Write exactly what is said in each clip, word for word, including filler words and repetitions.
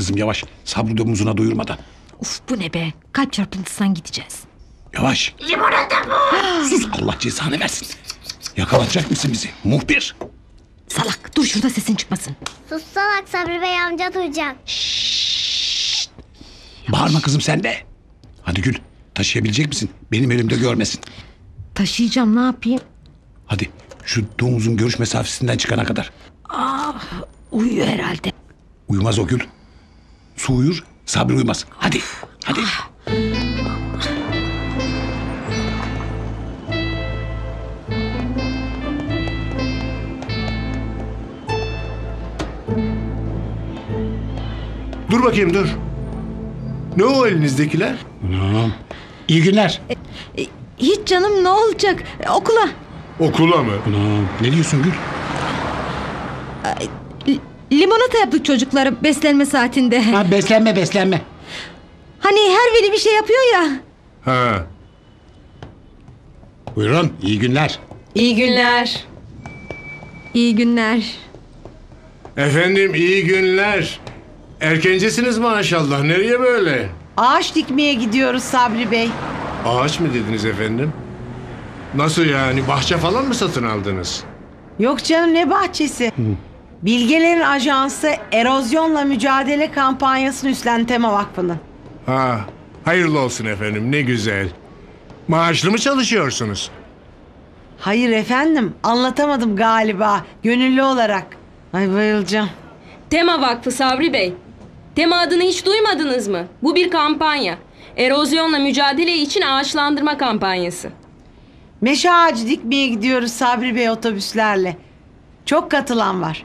kızım, yavaş. Sabrı domuzuna doyurmadan. Uf, bu ne be? Kalp çarpıntısından gideceğiz. Yavaş. Limonata bu. Sus, Allah cezanı versin. Yakalatacak mısın bizi muhbir? Salak, dur şurada sesin çıkmasın. Sus salak, Sabri Bey amca duyacak. Şşşşşşt. Bağırma kızım sen de. Hadi Gül, taşıyabilecek misin? Benim elimde görmesin. Taşıyacağım, ne yapayım? Hadi şu domuzun görüş mesafesinden çıkana kadar. Ah, uyuyor herhalde. Uyumaz o Gül. Su uyur, Sabri uyumaz. Hadi, hadi. Ah. Dur bakayım, dur. Ne o elinizdekiler? Anam. İyi günler. E, e, hiç canım, ne olacak? E, okula. Okula mı? Anam. Ne diyorsun Gül? E, limonata yaptık çocuklara beslenme saatinde. Ha, beslenme beslenme. Hani her veli bir şey yapıyor ya. Ha. Buyurun, iyi günler. İyi günler. İyi günler. Efendim, iyi günler. Erkencisiniz maşallah. Nereye böyle? Ağaç dikmeye gidiyoruz Sabri Bey. Ağaç mı dediniz efendim? Nasıl yani? Bahçe falan mı satın aldınız? Yok canım, ne bahçesi? Hı. Bilgelerin Ajansı Erozyonla Mücadele Kampanyası'nı üstlendi Tema Vakfı'nın. Ha, hayırlı olsun efendim, ne güzel. Maaşlı mı çalışıyorsunuz? Hayır efendim, anlatamadım galiba. Gönüllü olarak. Ay bayılacağım. Tema Vakfı Sabri Bey. Tema adını hiç duymadınız mı? Bu bir kampanya. Erozyonla mücadele için ağaçlandırma kampanyası. Meşe ağacı dikmeye gidiyoruz Sabri Bey otobüslerle. Çok katılan var.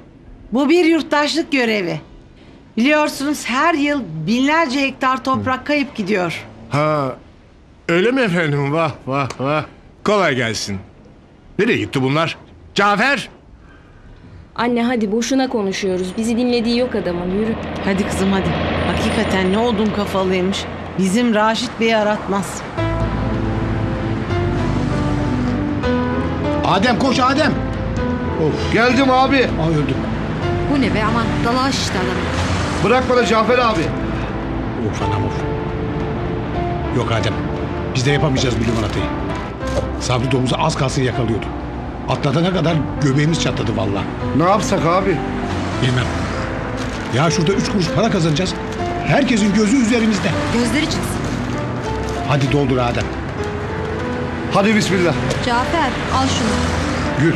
Bu bir yurttaşlık görevi. Biliyorsunuz her yıl binlerce hektar toprak kayıp gidiyor. Ha, öyle mi efendim? Vah vah vah. Kolay gelsin. Nereye gitti bunlar? Cafer! Anne hadi, boşuna konuşuyoruz. Bizi dinlediği yok adamın, yürü. Hadi kızım hadi. Hakikaten ne odun kafalıymış. Bizim Raşit Bey'i aratmaz. Adem koş Adem. Of. Geldim abi. Ay öldüm. Bu ne be, aman dalaş işte adamı. Bırak bana Cafer abi. Of anam of. Yok Adem, biz de yapamayacağız bu limonatayı. Sabri domuzu az kalsın yakalıyordu. Atlatana kadar göbeğimiz çatladı valla. Ne yapsak abi? Bilmem. Ya şurada üç kuruş para kazanacağız. Herkesin gözü üzerimizde. Gözleri çıksın. Hadi doldur Adem. Hadi bismillah. Cafer al şunu. Gül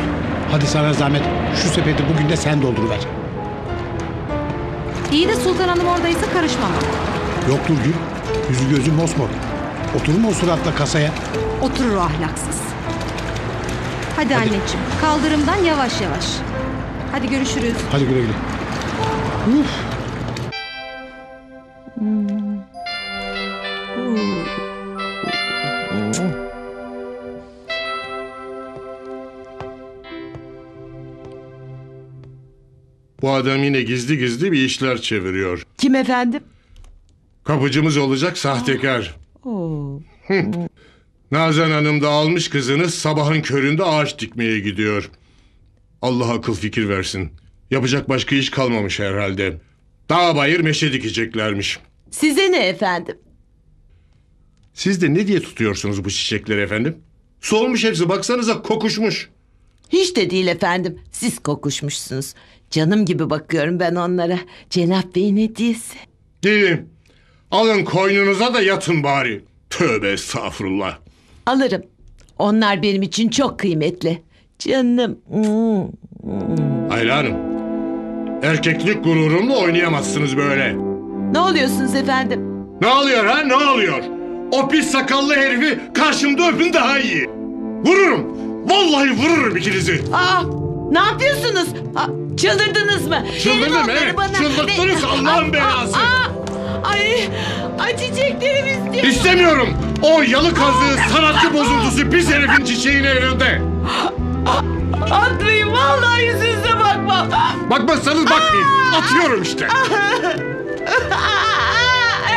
hadi sana zahmet. Şu sepeti bugün de sen dolduruver. İyi de Sultan Hanım oradaysa karışmam. Yoktur Gül. Yüzü gözü mosmor. Oturur mu o suratla kasaya? Oturur ahlaksız. Hadi, hadi anneciğim, kaldırımdan yavaş yavaş. Hadi görüşürüz. Hadi güle güle. Uf. Bu adam yine gizli gizli bir işler çeviriyor. Kim efendim? Kapıcımız olacak sahtekar. Oo. Nazan Hanım da almış kızını, sabahın köründe ağaç dikmeye gidiyor. Allah akıl fikir versin. Yapacak başka iş kalmamış herhalde. Dağ bayır meşe dikeceklermiş. Size ne efendim? Siz de ne diye tutuyorsunuz bu çiçekleri efendim? Solmuş hepsi, baksanıza kokuşmuş. Hiç de değil efendim, siz kokuşmuşsunuz. Canım gibi bakıyorum ben onlara. Cenab Bey'in hediyesi. Değil mi? Alın koynunuza da yatın bari. Tövbe estağfurullah. Alırım. Onlar benim için çok kıymetli. Canım. Ayla Hanım. Erkeklik gururumla oynayamazsınız böyle. Ne oluyorsunuz efendim? Ne oluyor ha, ne oluyor? O pis sakallı herifi karşımda öpün daha iyi. Vururum. Vallahi vururum ikinizi. Aa, ne yapıyorsunuz? Aa, çıldırdınız mı? Çıldırdım evet. Çıldırttınız Allah'ın belası. Aa, aa. Ay, ay çiçeklerim istiyorum. İstemiyorum. O yalı kazdığı sanatçı bozuntusu pis herifin çiçeğini elinde. Atmayın vallahi, yüzünüze bakmam. Bakmazsanız bakmayın. Atıyorum işte.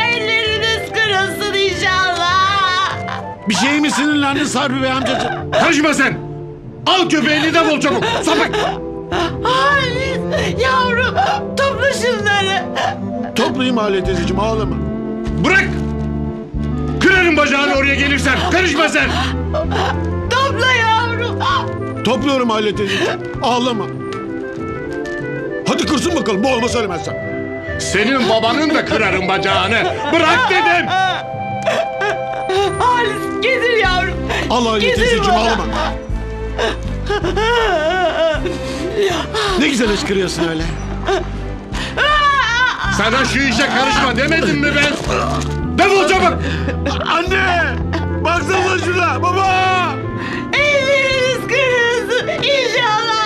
Elleriniz kırılsın inşallah. Bir şey mi sinirlendin Sabri Bey amcacığım? Karışma sen. Al köpeğini de bol çabuk. Sapık. Halis yavrum. Topla şunları. Toplayayım Halet teyzeciğim, ağlama. Bırak! Kırarım bacağını oraya gelirsen. Karışma sen. Topla yavrum. Topluyorum Halet teyzeciğim. Ağlama. Hadi kırsın bakalım. Bu olmasa ölmezsen. Senin babanın da kırarım bacağını. Bırak dedim. Halis getir yavrum. Al Halet teyzeciğim, ağlama. Ne güzel ışkırıyorsun öyle. Sana şu işe karışma demedim mi ben? Defol çabuk! Anne! Baksana şuna! Baba! Ellerini ışkırıyorsun inşallah!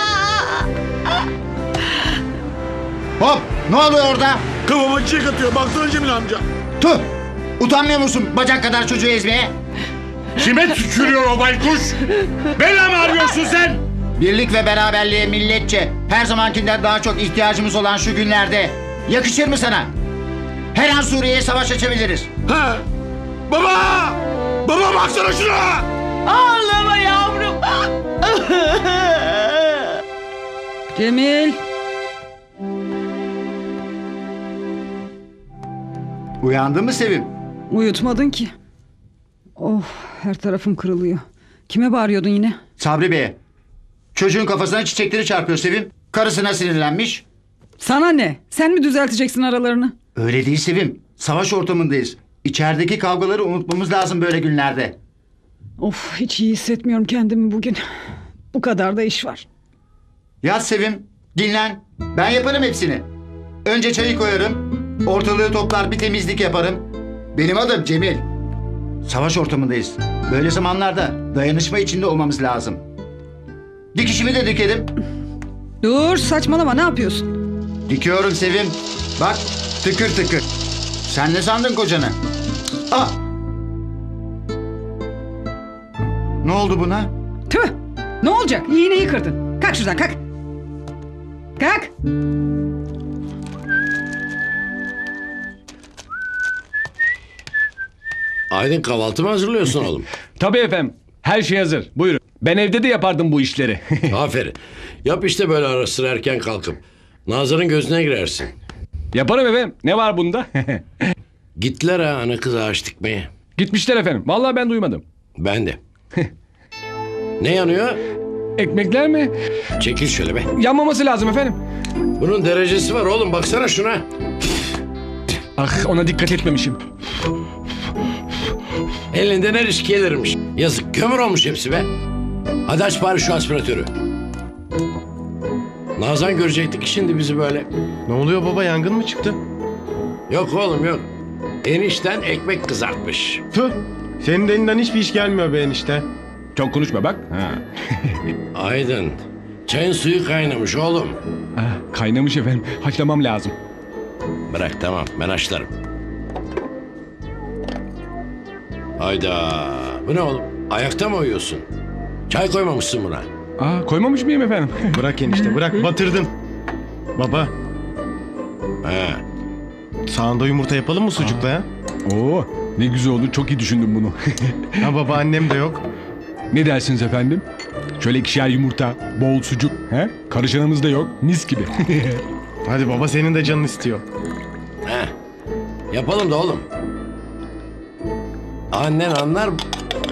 Hop! Ne oluyor orada? Kafama çiçek atıyor. Baksana Cemil amca. Tüh! Utanmıyor musun bacak kadar çocuğu ezmeye? Kime tükürüyor o baykuş? Bela mı arıyorsun sen? Birlik ve beraberliğe milletçe her zamankinden daha çok ihtiyacımız olan şu günlerde yakışır mı sana? Her an Suriye'ye savaş açabiliriz. Ha. Baba! Baba baksana şuna! Ağlama yavrum! Cemil! Uyandın mı Sevim? Uyutmadın ki. Oh, her tarafım kırılıyor. Kime bağırıyordun yine? Sabri Bey'e. Çocuğun kafasına çiçekleri çarpıyor Sevim. Karısına sinirlenmiş. Sana ne? Sen mi düzelteceksin aralarını? Öyle değil Sevim. Savaş ortamındayız. İçerideki kavgaları unutmamız lazım böyle günlerde. Of, hiç iyi hissetmiyorum kendimi bugün. Bu kadar da iş var. Yat Sevim, dinlen. Ben yaparım hepsini. Önce çayı koyarım. Ortalığı toplar, bir temizlik yaparım. Benim adım Cemil. Savaş ortamındayız. Böyle zamanlarda dayanışma içinde olmamız lazım. Dikişimi de dikelim. Dur, saçmalama, ne yapıyorsun? Dikiyorum Sevim. Bak tıkır tıkır. Sen ne sandın kocanı? Ah! Ne oldu buna? Tüh! Ne olacak? İğneyi kırdın. Kalk şuradan, kalk. Kalk! Aydın, kahvaltı mı hazırlıyorsun oğlum? Tabii efendim. Her şey hazır. Buyurun. Ben evde de yapardım bu işleri. Aferin. Yap işte böyle ara sıra erken kalkıp. Nazır'ın gözüne girersin. Yaparım efendim. Ne var bunda? Gittiler ha ana kız ağaç dikmeye. Gitmişler efendim. Vallahi ben duymadım. Ben de. Ne yanıyor? Ekmekler mi? Çekil şöyle be. Yanmaması lazım efendim. Bunun derecesi var oğlum. Baksana şuna. Ah, ona dikkat etmemişim. Elinden her iş gelirmiş. Yazık, kömür olmuş hepsi be. Hadi aç bari şu aspiratörü. Nazan görecektik şimdi bizi böyle. Ne oluyor baba, yangın mı çıktı? Yok oğlum yok. Enişten ekmek kızartmış. Tüh, senin elinden hiçbir iş gelmiyor be enişte. Çok konuşma bak. Ha. Aydın, çayın suyu kaynamış oğlum. Ah, kaynamış efendim, haşlamam lazım. Bırak tamam, ben haşlarım. Hayda, bu ne oğlum? Ayakta mı uyuyorsun? Çay koymamışsın buna. Aa, koymamış mıyım efendim? Bırak enişte, bırak. Batırdın. Baba. He. Sağında yumurta yapalım mı sucukla ya? Oo, ne güzel olur. Çok iyi düşündüm bunu. Ha baba, annem de yok. Ne dersiniz efendim? Şöyle ikişer yumurta, bol sucuk. He? Karışanımız da yok. Mis gibi. Hadi baba, senin de canın istiyor. He. Yapalım da oğlum. Annen anlar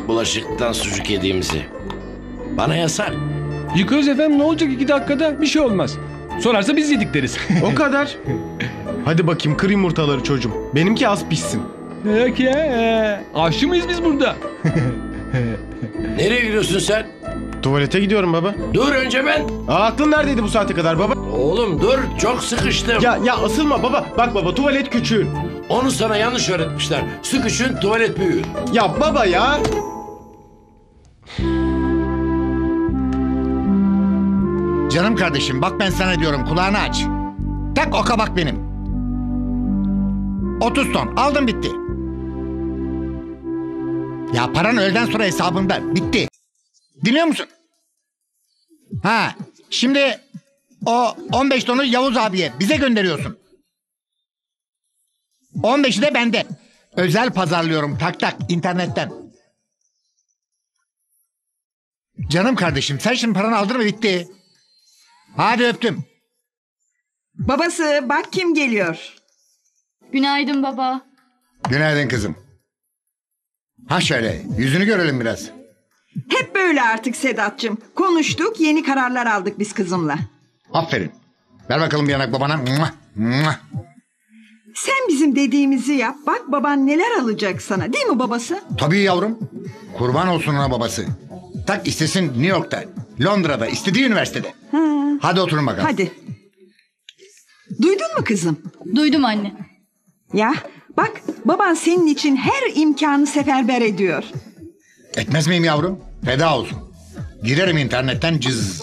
bulaşıktan sucuk yediğimizi. Bana yasak. Yıkarız efendim, ne olacak iki dakikada? Bir şey olmaz. Sorarsa biz yedik deriz. O kadar. Hadi bakayım, kır yumurtaları çocuğum. Benimki az pişsin. Yok ya. Aşçı mıyız biz burada? Nereye gidiyorsun sen? Tuvalete gidiyorum baba. Dur önce ben. Aa, aklın neredeydi bu saate kadar baba? Oğlum dur, çok sıkıştım. Ya ya asılma baba. Bak baba, tuvalet küçüğün. Onu sana yanlış öğretmişler. Sıkışın, tuvalet büyüğün. Ya baba ya. Canım kardeşim, bak ben sana diyorum, kulağını aç. Tek oka bak benim. otuz ton aldım, bitti. Ya paran öğleden sonra hesabımda, bitti. Dinliyor musun? Ha, şimdi o on beş tonu Yavuz abiye bize gönderiyorsun. on beşi de bende. Özel pazarlıyorum tak tak internetten. Canım kardeşim, sen şimdi paranı aldırma, bitti. Hadi öptüm. Babası, bak kim geliyor. Günaydın baba. Günaydın kızım. Ha şöyle, yüzünü görelim biraz. Hep böyle artık Sedat'cığım. Konuştuk, yeni kararlar aldık biz kızımla. Aferin. Ver bakalım bir yanak babana. Sen bizim dediğimizi yap. Bak baban neler alacak sana, değil mi babası? Tabii yavrum. Kurban olsun ona babası. Tak istesin New York'ta, Londra'da, istediği üniversitede. Ha. Hadi oturun bakalım. Hadi. Duydun mu kızım? Duydum anne. Ya bak baban senin için her imkanı seferber ediyor. Etmez miyim yavrum? Feda olsun. Girerim internetten cız.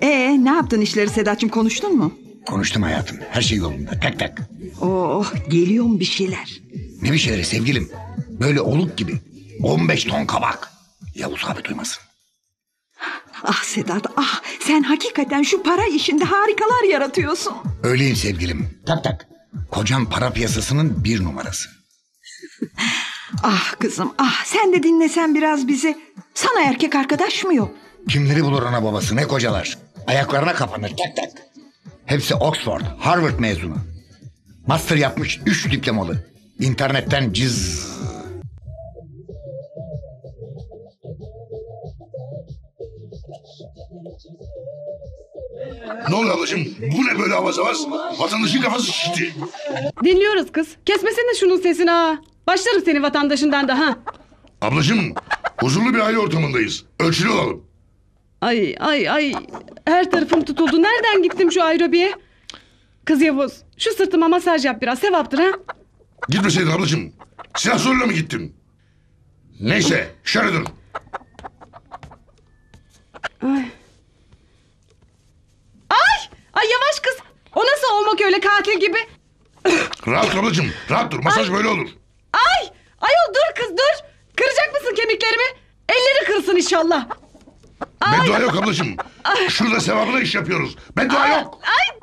Ee, ne yaptın işleri Sedat'cığım, konuştun mu? Konuştum hayatım, her şey yolunda, tak tak. Oh, geliyor mu bir şeyler? Ne bir şeyleri sevgilim? Böyle oluk gibi on beş ton kabak. Yavuz abi duymasın. Ah Sedat, ah sen hakikaten şu para işinde harikalar yaratıyorsun. Öyleyim sevgilim, tak tak. Kocam para piyasasının bir numarası. Ah kızım, ah sen de dinlesen biraz bizi. Sana erkek arkadaş mı yok? Kimleri bulur ana babası, ne kocalar. Ayaklarına kapanır tak tak. Hepsi Oxford, Harvard mezunu. Master yapmış, üç diplomalı. İnternetten cız. Ne oluyor ablacığım? Bu ne böyle havas havas? Vatandaşın kafası şişti. Dinliyoruz kız. Kesmesene şunun sesini ha. Başlarım seni vatandaşından da ha. Ablacığım, huzurlu bir aile ortamındayız. Ölçülü olalım. Ay ay ay. Her tarafım tutuldu. Nereden gittim şu aerobiye? Kız Yavuz, şu sırtıma masaj yap biraz. Sevaptır ha. Gitmeseydin ablacığım. Silah soruyla mı gittin? Neyse, şöyle durun. Ay. Ay! Ay yavaş kız. O nasıl olmak öyle katil gibi? Rahat ablacığım, rahat dur. Masaj ay. Böyle olur. Ay! Ayol dur kız dur. Kıracak mısın kemiklerimi? Elleri kırsın inşallah. Beddua yok ablacığım. Ay. Şurada sevabına iş yapıyoruz. Beddua ay. Yok. Ay.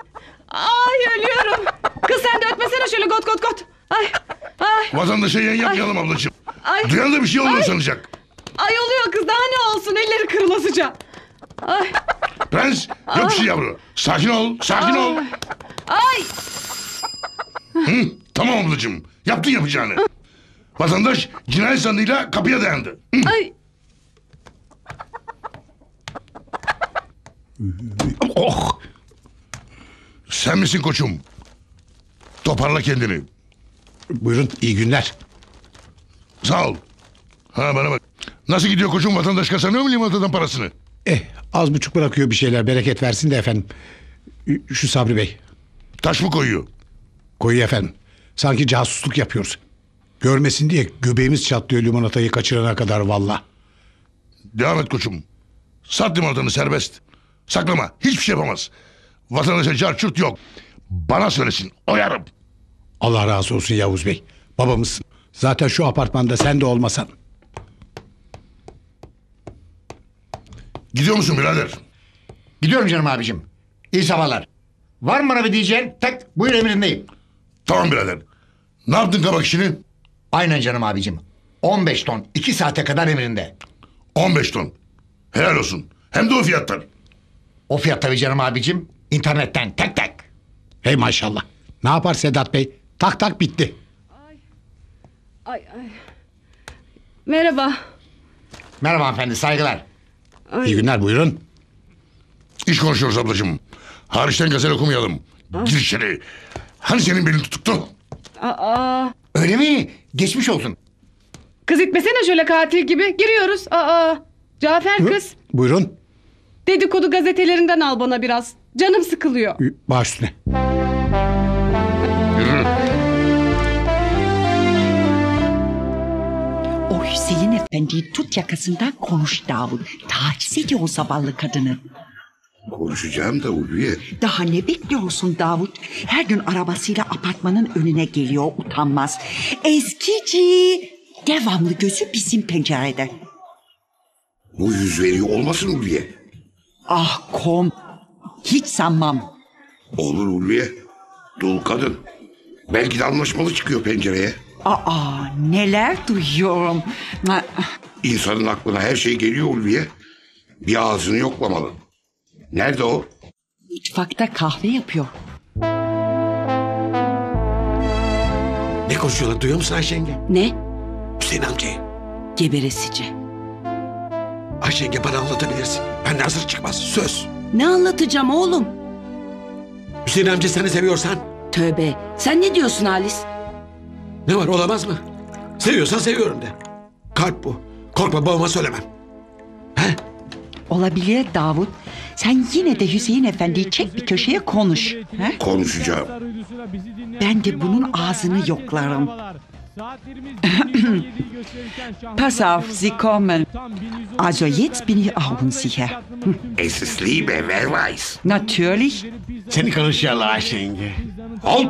Ay ölüyorum. Kız sen de ötmesene şöyle got got got. Ay. Ay. Vatandaşa yayın yapmayalım ay. Ablacığım. Ay. Duyan da bir şey olur ay. Sanacak. Ay oluyor kız daha ne olsun elleri kırılasıca. Ay. Prens yok bir şey yavru. Sakin ol sakin ay. Ol. Ay. Hı, tamam ablacığım. Yaptın yapacağını. Ay. Vatandaş cinayet sandığıyla kapıya dayandı. Hı. Ay. Oh. Sen misin koçum? Toparla kendini. Buyurun iyi günler. Sağ ol. Ha bana bak. Nasıl gidiyor koçum, vatandaş kazanıyor mu limonatadan parasını? Eh az buçuk bırakıyor bir şeyler, bereket versin de efendim. Şu Sabri Bey. Taş mı koyuyor? Koyuyor efendim. Sanki casusluk yapıyoruz. Görmesin diye göbeğimiz çatlıyor limonatayı kaçırana kadar valla. Devam et koçum. Sat limonatanı serbest. Saklama, hiçbir şey yapamaz. Vatandaşa carçurt yok. Bana söylesin, oyarım. Allah razı olsun Yavuz Bey. Babamızsın. Zaten şu apartmanda sen de olmasan. Gidiyor musun birader? Gidiyorum canım abicim. İyi sabahlar. Var mı bana bir diyeceğin? Tak, buyur emrindeyim. Tamam birader. Ne yaptın kabak işini? Aynen canım abicim. on beş ton, iki saate kadar emrinde. on beş ton. Helal olsun. Hem de o fiyattan. O fiyat tabii canım abicim. İnternetten tak tak. Hey maşallah. Ne yapar Sedat Bey? Tak tak bitti. Ay. Ay ay. Merhaba. Merhaba hanımefendi, saygılar. Ay. İyi günler, buyurun. İş konuşuyoruz ablacığım. Hariçten gazel okumayalım. Ay. Gir içeri. Hani senin belin tutuktu? Aa. Öyle mi? Geçmiş olsun. Kız itmesene şöyle katil gibi. Giriyoruz. Aa. Cafer kız. Hı? Buyurun. Dedikodu gazetelerinden al bana biraz. Canım sıkılıyor. Baş üstüne. Yürü. O Hüseyin Efendi'yi tut yakasından konuş Davut. Taciz ediyor o zavallı kadını. Konuşacağım da Ulviye. Daha ne bekliyorsun Davut? Her gün arabasıyla apartmanın önüne geliyor, utanmaz. Eskici. Devamlı gözü bizim pencerede. Bu yüz veriyor olmasın Ulviye? Ah kom, hiç sanmam. Olur Ulviye, dul kadın. Belki de anlaşmalı çıkıyor pencereye. Aa, neler duyuyorum. İnsanın aklına her şey geliyor Ulviye. Bir ağzını yoklamalı. Nerede o? Mutfakta kahve yapıyor. Ne konuşuyorlar duyuyor musun Ayşe yenge? Ne? Hüseyin amcayı. Geberesici. Ayşe yenge bana anlatabilirsin. Benden hazır çıkmaz söz. Ne anlatacağım oğlum? Hüseyin amca seni seviyorsan. Tövbe sen ne diyorsun Halis? Ne var olamaz mı? Seviyorsan seviyorum de. Kalp bu. Korkma babama söylemem. He? Olabilir Davut. Sen yine de Hüseyin Efendi'yi çek bir köşeye konuş. He? Konuşacağım. Ben de bunun ağzını yoklarım. Pass auf, Sie kommen. Also jetzt bin ich augensicher. Es ist Liebe, wer weiß. Natürlich. Seni konuşuyorlar Ayşe yenge. Al.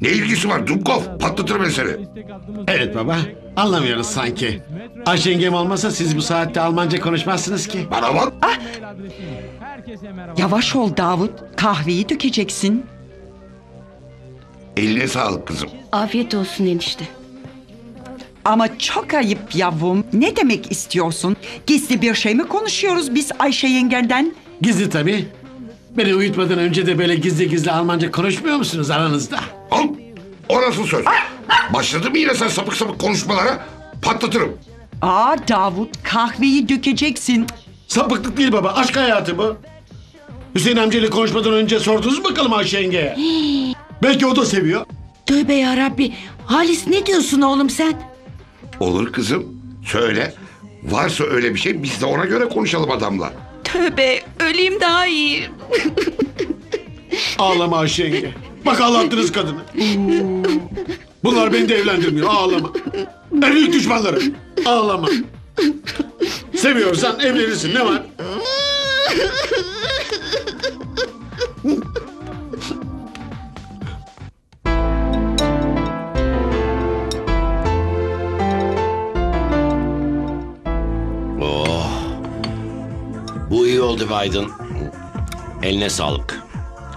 Ne ilgisi var Dubkov? Patlatır mesele. Evet baba. Anlamıyoruz sanki. Ayşe yengem olmasa siz bu saatte Almanca konuşmazsınız ki. Bana bak. Ah. Yavaş ol Davut. Kahveyi dökeceksin. Eline sağlık kızım. Afiyet olsun enişte. Ama çok ayıp yavrum. Ne demek istiyorsun? Gizli bir şey mi konuşuyoruz biz Ayşe yengenden? Gizli tabii. Beni uyutmadan önce de böyle gizli gizli Almanca konuşmuyor musunuz aranızda? Al, orası söz. Başladı mı yine sen sapık sapık konuşmalara? Patlatırım. Aa Davut, kahveyi dökeceksin. Sapıklık değil baba, aşk hayatı bu. Hüseyin amcayla konuşmadan önce sordunuz mu bakalım Ayşe yengeye? Belki o da seviyor. Tövbe yarabbi. Halis ne diyorsun oğlum sen? Olur kızım, söyle. Varsa öyle bir şey biz de ona göre konuşalım adamla. Tövbe, öleyim daha iyi. Ağlama Ayşe yenge. Bak ağlattınız kadını. Bunlar beni de evlendirmiyor, ağlama. Evlilik düşmanları, ağlama. Seviyorsan evlenirsin, ne var? Bu iyi oldu be Aydın. Eline sağlık.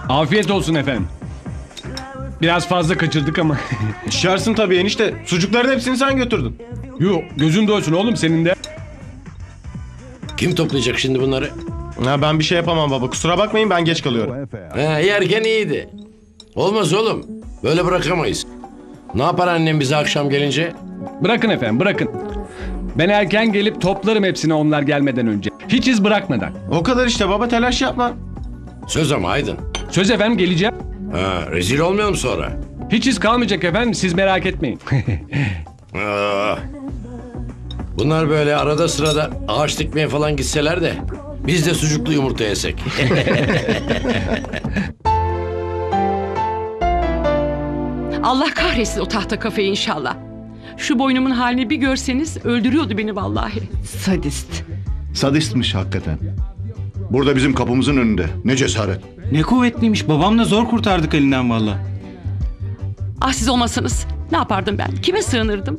Afiyet olsun efendim. Biraz fazla kaçırdık ama. Şişersin tabii enişte. Sucukların hepsini sen götürdün. Yok gözüm doysun oğlum senin de. Kim toplayacak şimdi bunları? Ha, ben bir şey yapamam baba. Kusura bakmayın ben geç kalıyorum. Ha, yerken iyiydi. Olmaz oğlum. Böyle bırakamayız. Ne yapar annem bize akşam gelince? Bırakın efendim bırakın. Ben erken gelip toplarım hepsini onlar gelmeden önce. Hiç iz bırakmadan. O kadar işte baba telaş yapma. Söz ama Aydın. Söz efendim geleceğim. Ha, rezil olmayalım sonra. Hiç iz kalmayacak efendim siz merak etmeyin. Aa, bunlar böyle arada sırada ağaç dikmeye falan gitseler de biz de sucuklu yumurta yesek. Allah kahretsin o tahta kafayı inşallah. Şu boynumun halini bir görseniz öldürüyordu beni vallahi. Sadist. Sadistmiş hakikaten. Burada bizim kapımızın önünde. Ne cesaret. Ne kuvvetliymiş. Babamla zor kurtardık elinden valla. Ah siz olmasanız ne yapardım ben? Kime sığınırdım?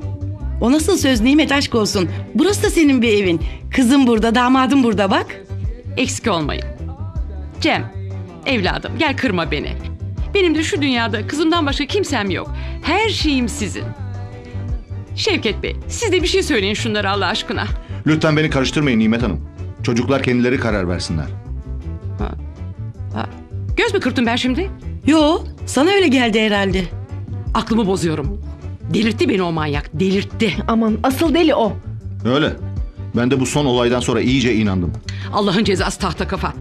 O nasıl söz nimet aşk olsun. Burası da senin bir evin. Kızım burada, damadım burada bak. Eksik olmayın. Cem, evladım gel kırma beni. Benim de şu dünyada kızımdan başka kimsem yok. Her şeyim sizin. Şevket Bey, siz de bir şey söyleyin şunlara Allah aşkına. Lütfen beni karıştırmayın Nimet Hanım. Çocuklar kendileri karar versinler. Ha. Ha. Göz mü kırptım ben şimdi? Yo, sana öyle geldi herhalde. Aklımı bozuyorum. Delirtti beni o manyak, delirtti. Aman asıl deli o. Öyle. Ben de bu son olaydan sonra iyice inandım. Allah'ın cezası tahta kafa.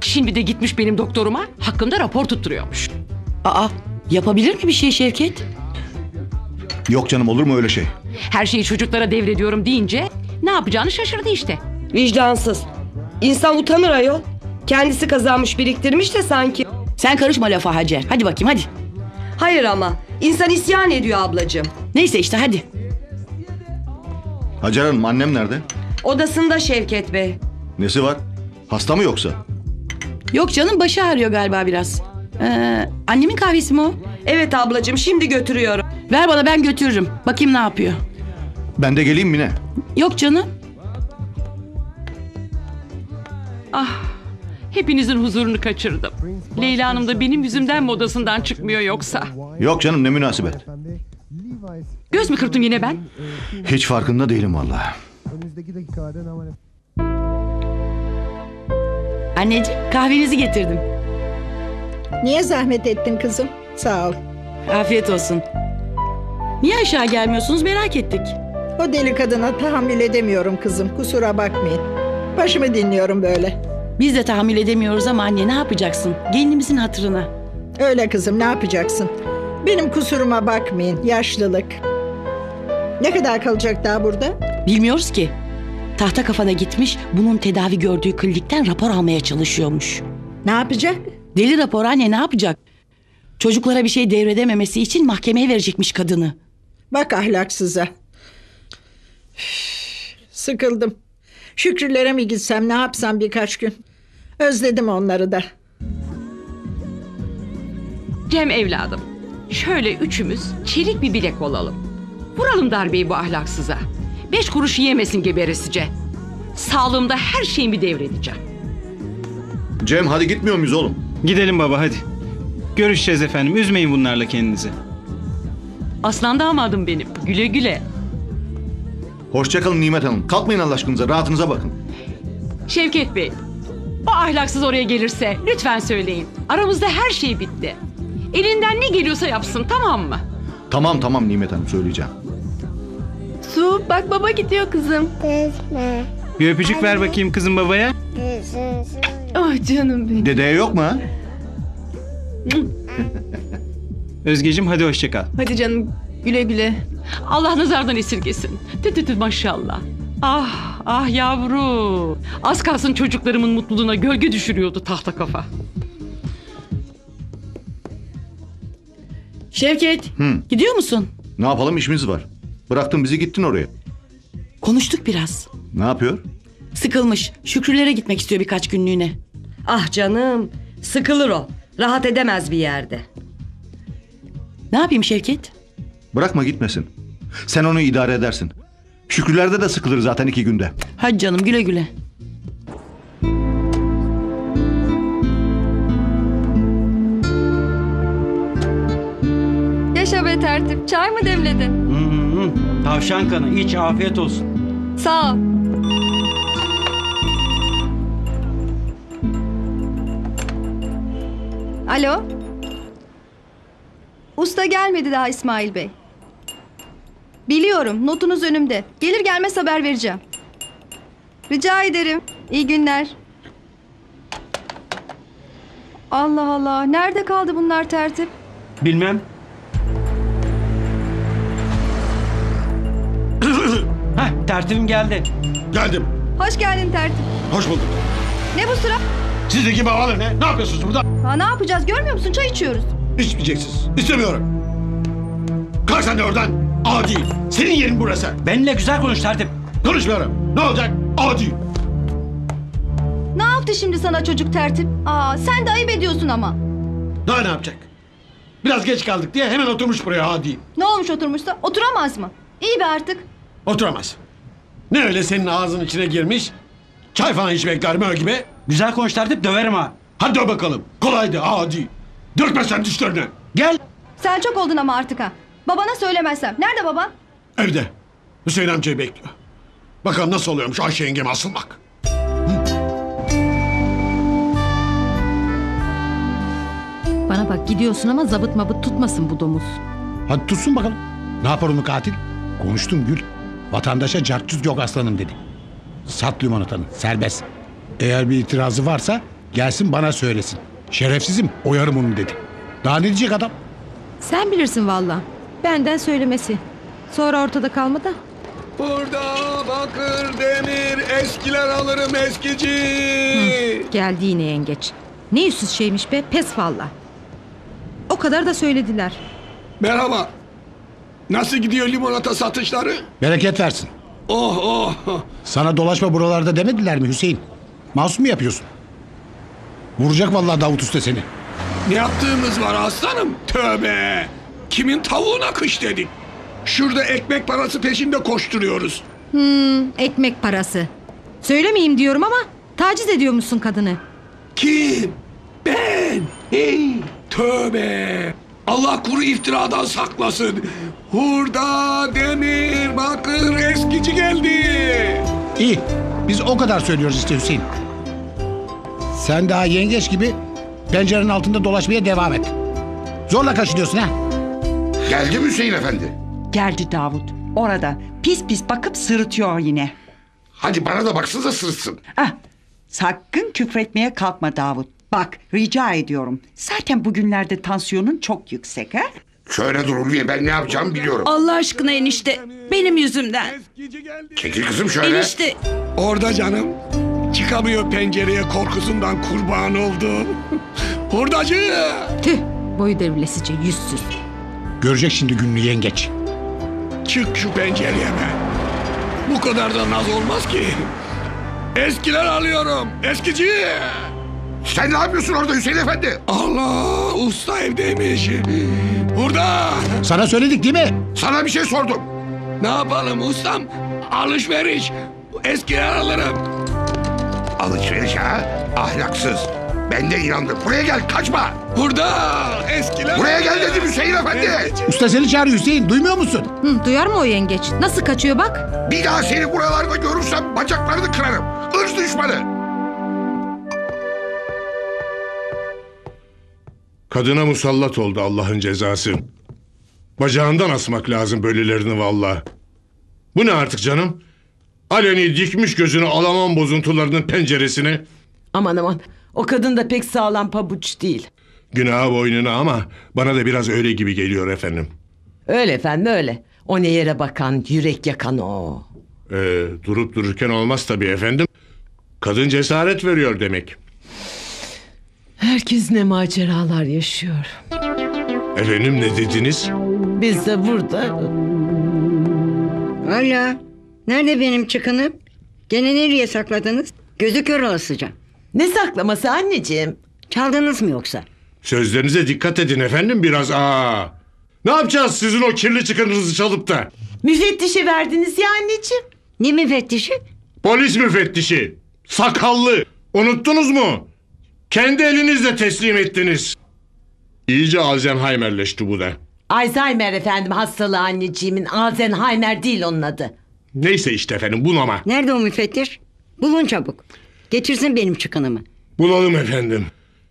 Şimdi de gitmiş benim doktoruma hakkımda rapor tutturuyormuş. Aa, yapabilir mi bir şey Şevket? Yok canım olur mu öyle şey? Her şeyi çocuklara devrediyorum deyince... Ne yapacağını şaşırdı işte. Vicdansız. İnsan utanır ayol. Kendisi kazanmış biriktirmiş de sanki. Sen karışma lafa Hacer. Hadi bakayım hadi. Hayır ama. İnsan isyan ediyor ablacığım. Neyse işte hadi. Hacer Hanım annem nerede? Odasında Şevket Bey. Nesi var? Hasta mı yoksa? Yok canım başı ağrıyor galiba biraz. Ee, annemin kahvesi mi o? Evet ablacığım şimdi götürüyorum. Ver bana ben götürürüm. Bakayım ne yapıyor. Ben de geleyim mi ne? Yok canım. Ah, hepinizin huzurunu kaçırdım. Leyla Hanım da benim yüzümden mi odasından çıkmıyor yoksa? Yok canım ne münasebet. Göz mü kırptım yine ben? Hiç farkında değilim vallahi. Anneciğim kahvenizi getirdim. Niye zahmet ettin kızım? Sağ ol. Afiyet olsun. Niye aşağı gelmiyorsunuz, merak ettik. O deli kadına tahammül edemiyorum kızım, kusura bakmayın. Başımı dinliyorum böyle. Biz de tahammül edemiyoruz ama anne, ne yapacaksın? Gelinimizin hatırına. Öyle kızım, ne yapacaksın? Benim kusuruma bakmayın, yaşlılık. Ne kadar kalacak daha burada? Bilmiyoruz ki. Tahta kafana gitmiş, bunun tedavi gördüğü klinikten rapor almaya çalışıyormuş. Ne yapacak? Deli rapor anne, ne yapacak? Çocuklara bir şey devredememesi için mahkemeye verecekmiş kadını. Bak ahlaksıza. Üf, sıkıldım. Şükrülere mi gitsem, ne yapsam birkaç gün? Özledim onları da. Cem evladım, şöyle üçümüz çelik bir bilek olalım. Vuralım darbeyi bu ahlaksıza. Beş kuruş yemesin geberesice. Sağlığımda her şeyimi devredeceğim. Cem, hadi gitmiyor muyuz oğlum? Gidelim baba, hadi. Görüşeceğiz efendim, üzmeyin bunlarla kendinizi. Aslan damadım benim, güle güle. Hoşçakalın Nimet Hanım. Kalkmayın Allah aşkınıza, rahatınıza bakın. Şevket Bey, o ahlaksız oraya gelirse lütfen söyleyin. Aramızda her şey bitti. Elinden ne geliyorsa yapsın, tamam mı? Tamam tamam Nimet Hanım, söyleyeceğim. Su, bak baba gidiyor kızım. Tezme. Bir öpücük anne ver bakayım kızım babaya. Oh canım benim. Dedeye yok mu ha? Özgeciğim, hadi hoşça kal. Hadi canım, güle güle. Allah nazardan esirgesin. Tüt tüt tüt, maşallah. Ah ah yavru. Az kalsın çocuklarımın mutluluğuna gölge düşürüyordu tahta kafa. Şevket, Hı. gidiyor musun? Ne yapalım, işimiz var. Bıraktın bizi, gittin oraya. Konuştuk biraz. Ne yapıyor? Sıkılmış. Şükrülere gitmek istiyor birkaç günlüğüne. Ah canım, sıkılır o. Rahat edemez bir yerde. Ne yapayım Şevket? Bırakma gitmesin. Sen onu idare edersin. Şükrülerde de sıkılır zaten iki günde. Hadi canım, güle güle. Yaşa be tertip. Çay mı demledin? Hı hı. Tavşan kanı. İç, afiyet olsun. Sağ ol. Alo. Usta gelmedi daha İsmail Bey. Biliyorum, notunuz önümde. Gelir gelmez haber vereceğim. Rica ederim. İyi günler. Allah Allah. Nerede kaldı bunlar tertip? Bilmem. Heh, tertibim geldi. Geldim. Hoş geldin tertip. Hoş bulduk. Ne bu sıra? Sizdeki babalar ne? Ne yapıyorsunuz burada? Ha, ne yapacağız? Görmüyor musun? Çay içiyoruz. İçmeyeceksiniz. İstemiyorum. Kalk sen de oradan. Adi. Senin yerin burası. Benimle güzel konuş tertip. Konuşmuyorum. Ne olacak? Adi. Ne yaptı şimdi sana çocuk tertip? Aa, sen de ayıp ediyorsun ama. Daha ne yapacak? Biraz geç kaldık diye hemen oturmuş buraya Adi. Ne olmuş oturmuşsa? Oturamaz mı? İyi be artık. Oturamaz. Ne öyle senin ağzının içine girmiş? Çay falan içmek garmör gibi. Güzel konuş tertip, döverim ha. Hadi döv bakalım. Kolaydı Adi. Dökme sen dişlerine. Gel. Sen çok oldun ama artık ha. Babana söylemezsem. Nerede baban? Evde. Hüseyin amcayı bekliyor. Bakalım nasıl oluyormuş Ayşe yengeme asılmak. Hı? Bana bak, gidiyorsun ama zabıt mabıt tutmasın bu domuz. Hadi tutsun bakalım. Ne yapar onu katil? Konuştum Gül. Vatandaşa cartçuz yok aslanım dedi. Sat limonatanı, serbest. Eğer bir itirazı varsa gelsin bana söylesin. Şerefsizim, oyarım onu dedi. Daha ne diyecek adam? Sen bilirsin valla. Benden söylemesi. Sonra ortada kalma da. Burada bakır demir eskiler alırım eskici. Hı, geldi yine yengeç. Ne yüzsüz şeymiş be, pes valla. O kadar da söylediler. Merhaba. Nasıl gidiyor limonata satışları? Bereket versin. Oh oh. Sana dolaşma buralarda demediler mi Hüseyin? Masum mu yapıyorsun? Vuracak vallahi Davut Usta seni. Ne yaptığımız var aslanım? Tövbe. Kimin tavuğuna kış dedik. Şurada ekmek parası peşinde koşturuyoruz. Hmm, ekmek parası. Söylemeyeyim diyorum ama taciz ediyor musun kadını? Kim? Ben. Hey. Tövbe. Allah kuru iftiradan saklasın. Hurda, demir, bakır, eskici geldi. İyi. Biz o kadar söylüyoruz işte Hüseyin. Sen daha yengeç gibi pencerenin altında dolaşmaya devam et. Zorla kaçırıyorsun ha. Geldim Hüseyin Efendi. Geldi Davut. Orada pis pis bakıp sırıtıyor yine. Hadi bana da baksın da sırıtsın. Ah, sakın küfretmeye kalkma Davut. Bak rica ediyorum. Zaten bugünlerde tansiyonun çok yüksek ha? Şöyle durur diye ben ne yapacağımı biliyorum. Allah aşkına enişte, benim yüzümden. Çekil kızım şöyle. Enişte. Orada canım. Çıkamıyor pencereye, korkusundan kurban oldu. Hurdacı. Tüh, boyu devrilesice yüzsüz. Görecek şimdi gününü yengeç. Çık şu pencereye be. Bu kadar da naz olmaz ki. Eskiler alıyorum. Eskici. Sen ne yapıyorsun orada Hüseyin Efendi? Allah, usta evdeymiş. Burada. Sana söyledik değil mi? Sana bir şey sordum. Ne yapalım ustam? Alışveriş. Eskiler alırım. Alışveriş ha? Ahlaksız. Ben de inandım. Buraya gel, kaçma. Burada. Eskiler. Buraya gel dedim Hüseyin Efendi. Ben... Usta seni çağırıyor Hüseyin. Duymuyor musun? Hı, duyar mı o yengeç? Nasıl kaçıyor bak? Bir daha seni buralarda görürsem bacaklarını kırarım. Irz düşmanı. Kadına musallat oldu Allah'ın cezası. Bacağından asmak lazım böylelerini valla. Bu ne artık canım? Aleni dikmiş gözünü Alaman bozuntularının penceresine. Aman aman, o kadın da pek sağlam pabuç değil. Günah boynuna ama bana da biraz öyle gibi geliyor efendim. Öyle efendim öyle. O ne yere bakan, yürek yakan o. Ee, durup dururken olmaz tabii efendim. Kadın cesaret veriyor demek. Herkes ne maceralar yaşıyor. Efendim ne dediniz? Biz de burada. Valla nerede benim çıkınıp? Gene nereye sakladınız? Gözü kör olasıca. Ne saklaması anneciğim? Çaldınız mı yoksa? Sözlerinize dikkat edin efendim biraz. Aa, ne yapacağız sizin o kirli çıkınınızı çalıp da? Müfettişi verdiniz ya anneciğim. Ne müfettişi? Polis müfettişi. Sakallı. Unuttunuz mu? Kendi elinizle teslim ettiniz. İyice Alzheimer'leşti bu da. Alzheimer efendim hastalığı anneciğimin. Alzheimer değil onun adı. Neyse işte efendim, bunama. Nerede o müfettiş? Bulun çabuk. Getirsin benim çıkınımı. Bulalım efendim.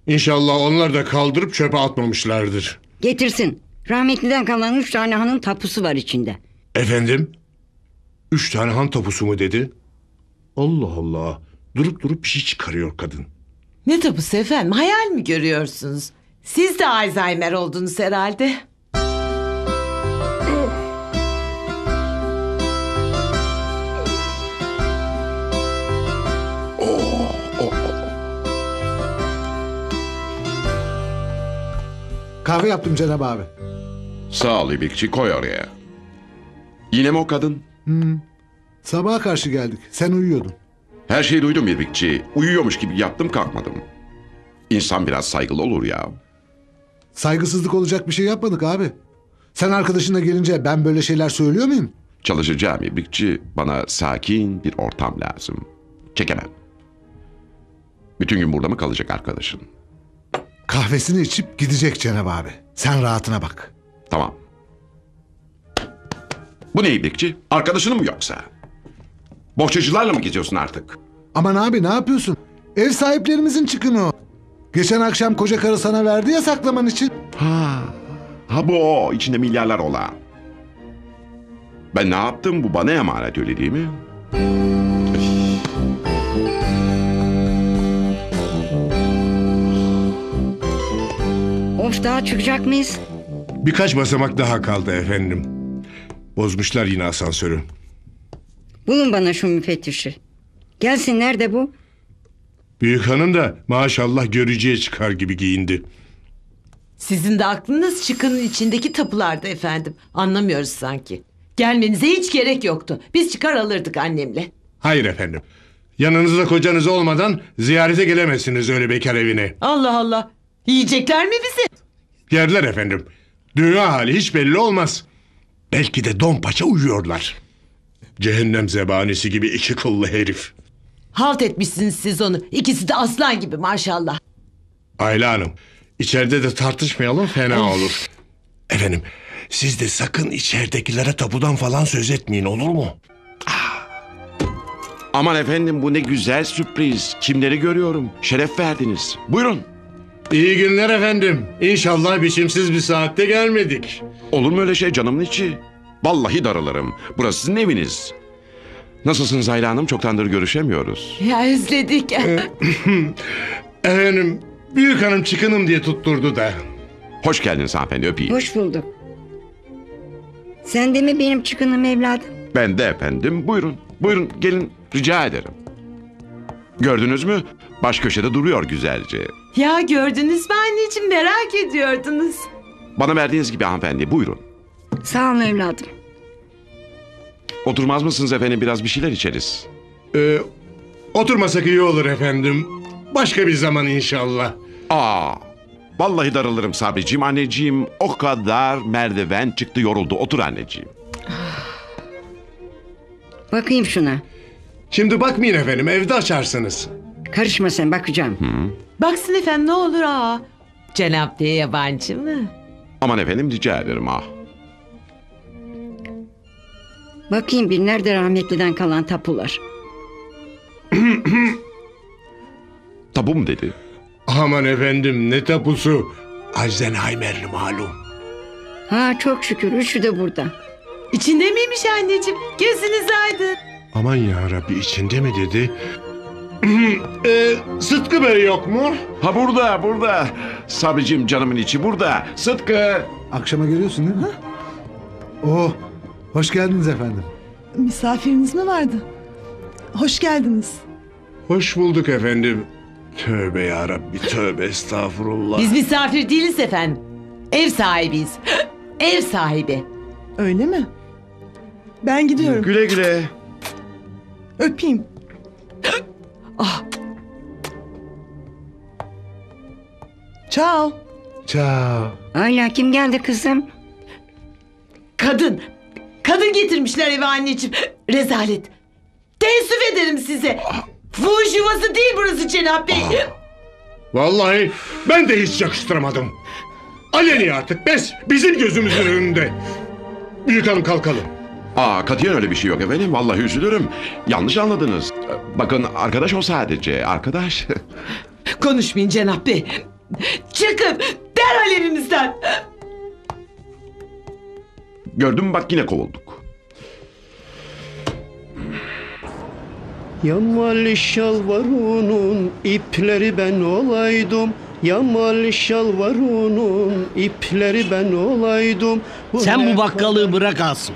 İnşallah onlar da kaldırıp çöpe atmamışlardır. Getirsin. Rahmetliden kalan üç tane hanın tapusu var içinde. Efendim? Üç tane han tapusu mu dedi? Allah Allah. Durup durup bir şey çıkarıyor kadın. Ne tapusu efendim? Hayal mi görüyorsunuz? Siz de Alzheimer oldunuz herhalde. Kahve yaptım Cenab abi. Sağ ol İbikçi, koy oraya. Yine mi o kadın? Hmm. Sabaha karşı geldik. Sen uyuyordun. Her şeyi duydum İbrikçi. Uyuyormuş gibi yaptım, kalkmadım. İnsan biraz saygılı olur ya. Saygısızlık olacak bir şey yapmadık abi. Sen arkadaşına gelince ben böyle şeyler söylüyor muyum? Çalışacağım İbrikçi. Bana sakin bir ortam lazım. Çekemem. Bütün gün burada mı kalacak arkadaşın? Kahvesini içip gidecek Cenab abi. Sen rahatına bak. Tamam. Bu ne İbrikçi? Arkadaşın mı yoksa? Bohçacılarla mı geziyorsun artık? Aman abi ne yapıyorsun? Ev sahiplerimizin çıkını o. Geçen akşam koca karı sana verdi ya saklaman için. Ha, ha bu o. İçinde milyarlar olan. Ben ne yaptım? Bu bana emanet öyle değil mi? Of, daha çıkacak mıyız? Birkaç basamak daha kaldı efendim. Bozmuşlar yine asansörü. Bulun bana şu müfettişi. Gelsin, nerede bu? Büyük hanım da maşallah görücüye çıkar gibi giyindi. Sizin de aklınız çıkının içindeki tapularda efendim. Anlamıyoruz sanki. Gelmenize hiç gerek yoktu. Biz çıkar alırdık annemle. Hayır efendim. Yanınızda kocanız olmadan ziyarete gelemezsiniz öyle bekar evine. Allah Allah. Yiyecekler mi bizi? Yerler efendim. Dünya hali hiç belli olmaz. Belki de don paça uyuyorlar. Cehennem zebanisi gibi iki kıllı herif. Halt etmişsiniz siz onu. İkisi de aslan gibi maşallah. Ayla Hanım, içeride de tartışmayalım, fena of olur. Efendim, siz de sakın içeridekilere tapudan falan söz etmeyin, olur mu? Aman efendim, bu ne güzel sürpriz. Kimleri görüyorum? Şeref verdiniz. Buyurun. İyi günler efendim. İnşallah biçimsiz bir saatte gelmedik. Olur mu öyle şey canımın içi? Vallahi darılırım. Burası sizin eviniz. Nasılsınız Ayla Hanım? Çoktandır görüşemiyoruz. Ya özledik. Efendim, büyük hanım çıkınım diye tutturdu da. Hoş geldiniz hanımefendi, öpeyim. Hoş bulduk. Sen de mi benim çıkınım evladım? Ben de efendim. Buyurun, buyurun gelin, rica ederim. Gördünüz mü? Baş köşede duruyor güzelce. Ya gördünüz mü anneciğim, merak ediyordunuz. Bana verdiğiniz gibi hanımefendi, buyurun. Sağ olun evladım. Oturmaz mısınız efendim, biraz bir şeyler içeriz. Ee, oturmasak iyi olur efendim. Başka bir zaman inşallah. Aa, vallahi darılırım Sabriciğim, anneciğim. O kadar merdiven çıktı, yoruldu. Otur anneciğim. Bakayım şuna. Şimdi bakmayın efendim, evde açarsınız. Karışma sen, bakacağım. Hı. Baksın efendim ne olur ha. Cenab-ı Bey yabancı mı? Aman efendim, rica ederim ha. Bakayım bir, nerede rahmetliden kalan tapular? Tapu mu dedi? Aman efendim, ne tapusu? Alzheimer'li malum. Ha çok şükür, üçü de burada. İçinde miymiş anneciğim? Gözünüz aydın. Aman yarabbi, içinde mi dedi? e, Sıtkı Bey yok mu? Ha burada, burada. Sabricim canımın içi burada. Sıtkı. Akşama görüyorsun değil mi? Oh, hoş geldiniz efendim. Misafiriniz mi vardı? Hoş geldiniz. Hoş bulduk efendim. Tövbe yarabbi, tövbe estağfurullah. Biz misafir değiliz efendim. Ev sahibiyiz. Ev sahibi. Öyle mi? Ben gidiyorum. Güle güle. Öpeyim. Ah. Ciao. Ciao. Ayla kim geldi kızım? Kadın. Kadın getirmişler eve anneciğim. Rezalet. Teessüf ederim size. Fuhuş yuvası değil burası Cenab-ı Bey. Ah. Vallahi ben de hiç yakıştıramadım. Aleni artık bes bizim gözümüzün önünde. Büyük hanım kalkalım. Aa, katiyen öyle bir şey yok efendim. Vallahi üzülürüm. Yanlış anladınız. Bakın arkadaş o sadece. Arkadaş. Konuşmayın Cenab-ı Bey. Çıkın derhal evimizden. Gördün mü bak, yine kovulduk. Yamal şalvarunun ipleri ben olaydım. Yamal şalvarunun ipleri ben olaydım. Bu sen bu bakkalığı bırak alsın.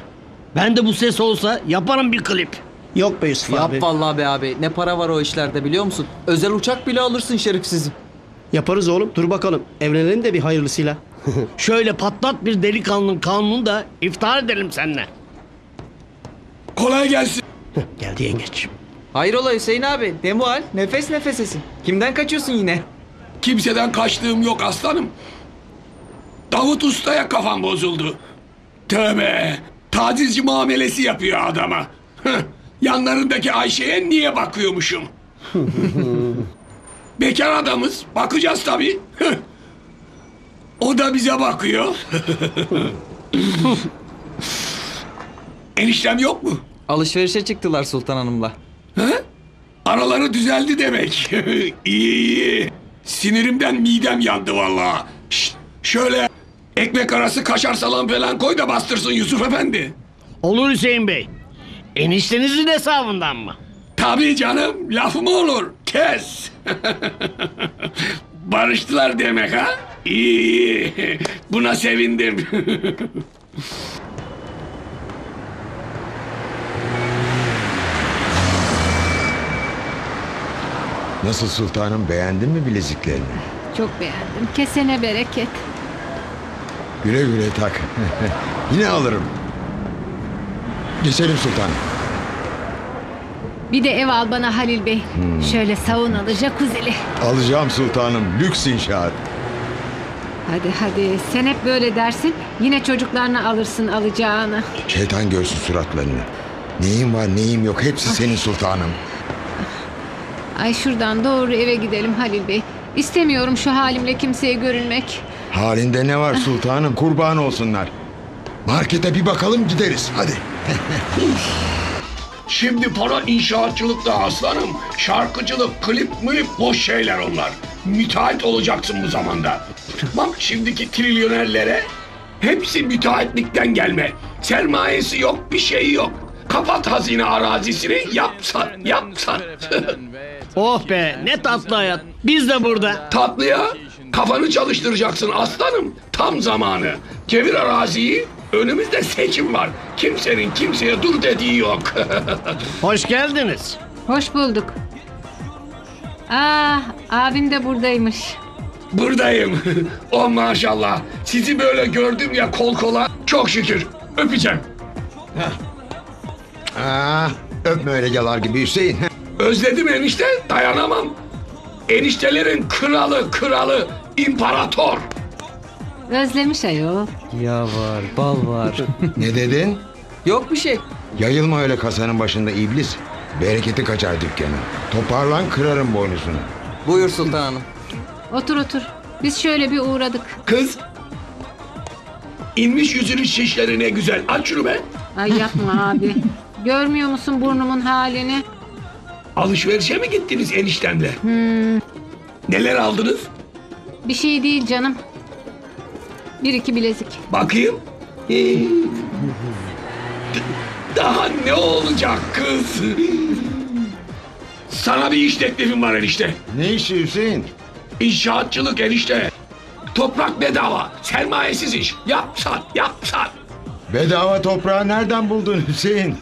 Ben de bu ses olsa yaparım bir klip. Yok be Yusuf abi. Yap vallahi be abi. Ne para var o işlerde biliyor musun? Özel uçak bile alırsın şerefsizim. Yaparız oğlum, dur bakalım. Evlenelim de bir hayırlısıyla. Şöyle patlat bir delikanlının kanunu da iftihar edelim seninle. Kolay gelsin. Geldi yengeç. Hayrola Hüseyin abi, demuhal nefes nefesesin. Kimden kaçıyorsun yine? Kimseden kaçtığım yok aslanım. Davut Usta'ya kafam bozuldu. Tövbe. Tacizci muamelesi yapıyor adama. Heh, yanlarındaki Ayşe'ye niye bakıyormuşum? Bekar adamız, bakacağız tabii. Heh. O da bize bakıyor. Eniştem yok mu? Alışverişe çıktılar Sultan Hanım'la. He? Araları düzeldi demek. İyi iyi. Sinirimden midem yandı vallahi. Şşt, şöyle... Ekmek arası kaşar salam falan koy da bastırsın Yusuf Efendi. Olur Hüseyin Bey. Eniştenizin hesabından mı? Tabii canım, lafım olur. Kes. Barıştılar demek ha? İyi, iyi. Buna sevindim. Nasıl sultanım, beğendin mi bileziklerini? Çok beğendim. Kesene bereket. Güle güle tak. Yine alırım. Geçelim sultanım. Bir de ev al bana Halil Bey. Hmm. Şöyle saunalı, jacuzzi'li. Alacağım sultanım. Lüks inşaat. Hadi hadi. Sen hep böyle dersin. Yine çocuklarını alırsın alacağını. Şeytan görsün suratlarını. Neyim var neyim yok. Hepsi ay, senin sultanım. Ay şuradan doğru eve gidelim Halil Bey. İstemiyorum şu halimle kimseye görünmek. Halinde ne var sultanım, kurban olsunlar. Markete bir bakalım gideriz hadi. Şimdi para inşaatçılıkta aslanım. Şarkıcılık, klip mülip boş şeyler onlar. Müteahhit olacaksın bu zamanda. Bak şimdiki trilyonerlere Hepsi müteahhitlikten gelme. Sermayesi yok, bir şey yok. Kapat hazine arazisini, yapsan, yapsan. Oh be, ne tatlı hayat. Biz de burada. Tatlıya kafanı çalıştıracaksın aslanım. Tam zamanı. Çevir araziyi. Önümüzde seçim var. Kimsenin kimseye dur dediği yok. Hoş geldiniz. Hoş bulduk. Ah, abim de buradaymış. Buradayım. Oh maşallah. Sizi böyle gördüm ya kol kola. Çok şükür. Öpeceğim. Ah, öpme öyle yalar gibi Hüseyin. Özledim enişte. Dayanamam. Eniştelerin kralı kralı imparator. Özlemiş ayol. Ya var, bal var. Ne dedin? Yok bir şey. Yayılma öyle kasanın başında iblis. Bereketi kaçar dükkanı. Toparlan, kırarım boynuzunu. Buyur sultanım. Otur otur. Biz şöyle bir uğradık. Kız. İnmiş yüzünün şişleri ne güzel. Aç şunu be. Ay yapma abi. Görmüyor musun burnumun halini? Alışverişe mi gittiniz eniştemle? Hmm. Neler aldınız? Bir şey değil canım. Bir iki bilezik. Bakayım. Ee, daha ne olacak kız? Sana bir iş teklifim var enişte. Ne işi Hüseyin? İnşaatçılık enişte. Toprak bedava. Sermayesiz iş. Yap sat, yap sat. Bedava toprağı nereden buldun Hüseyin?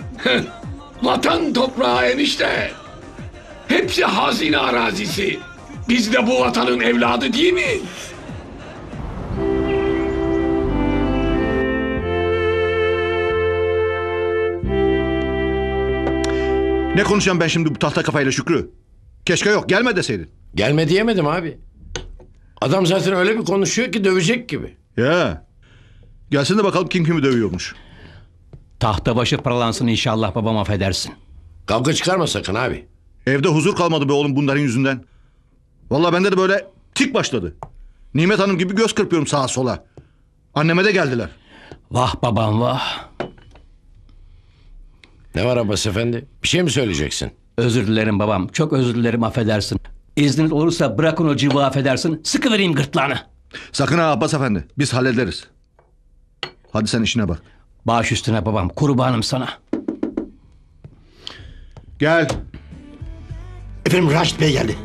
Vatan toprağı enişte. Hepsi hazine arazisi. Biz de bu vatanın evladı değil mi? Ne konuşacağım ben şimdi bu tahta kafayla Şükrü? Keşke yok, gelme deseydin. Gelme diyemedim abi. Adam zaten öyle bir konuşuyor ki dövecek gibi. Ya. Gelsin de bakalım kim kimi dövüyormuş. Tahta başı paralansın inşallah, babam affedersin. Kavga çıkarma sakın abi. Evde huzur kalmadı be oğlum bunların yüzünden. Vallahi bende de böyle tik başladı. Nimet Hanım gibi göz kırpıyorum sağa sola. Anneme de geldiler. Vah babam vah. Ne var Abbas efendi? Bir şey mi söyleyeceksin? Özür dilerim babam. Çok özür dilerim, affedersin. İzniniz olursa bırakın o cıvığı, affedersin. Sıkıvereyim gırtlağını. Sakın ha Abbas efendi. Biz hallederiz. Hadi sen işine bak. Baş üstüne babam. Kurbanım sana. Gel. Efendim Raşit Bey geldi.